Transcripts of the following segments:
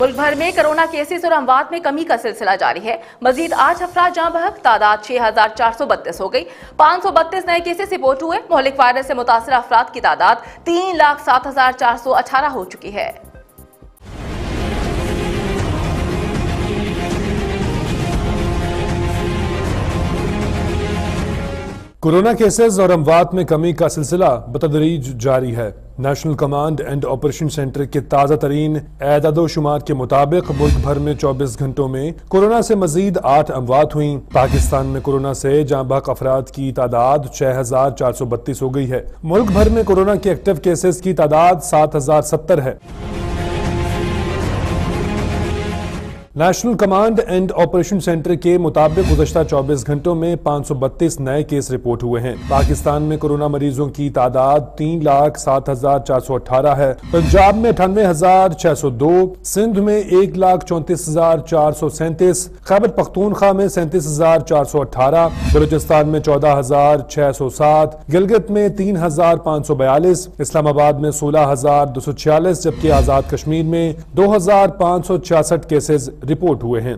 मुल्क भर में कोरोना केसेस और अमवात में कमी का सिलसिला जारी है। मजीद 8 अफराद जाँ बहक, तादाद 6432 हो गई। 532 नए केसेस रिपोर्ट हुए। मोहलिक वायरस से मुतासर अफराद की तादाद 3,07,418 हो चुकी है। कोरोना केसेस और अमवात में कमी का सिलसिला बतदरीज जारी है। National command and operation centre के ताज़ा तरीन एदादोशुमार के मुताबिक मुल्क भर में 24 घंटों में कोरोना से मजीद 8 अमवात हुई। पाकिस्तान में कोरोना से जाँ बहक अफराद की तादाद 6432 हो गई है। मुल्क भर में कोरोना के एक्टिव केसेस की तादाद 7070 है। National command and operation centre के मुताबिक गुज़श्ता 24 घंटों में 532 नए केस रिपोर्ट हुए हैं। पाकिस्तान में कोरोना मरीजों की तादाद 3,07,418 है। पंजाब में 98,602, सिंध में 1,34,437, खैबर पख्तूनख्वा में 37,418, बलूचिस्तान में 14,607, गिलगित में 3,542, इस्लामाबाद में 16,246, जबकि आज़ाद कश्मीर में 2,566 केसेज रिपोर्ट हुए हैं।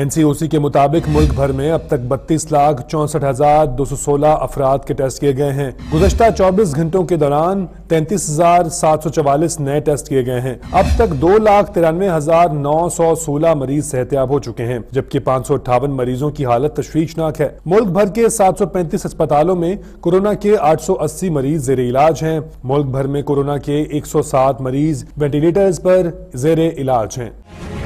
NCOC के मुताबिक मुल्क भर में अब तक 32,64,216 अफराद के टेस्ट किए गए हैं। गुज़श्ता 24 घंटों के दौरान 33,744 नए टेस्ट किए गए हैं। अब तक 2,93,916 मरीज सेहतयाब हो चुके हैं, जबकि 558 मरीजों की हालत तशवीशनाक है। मुल्क भर के 735 अस्पतालों में कोरोना के 880 मरीज जेर इलाज हैं। मुल्क भर में कोरोना के 107 मरीज वेंटिलेटर्स पर जेर इलाज हैं।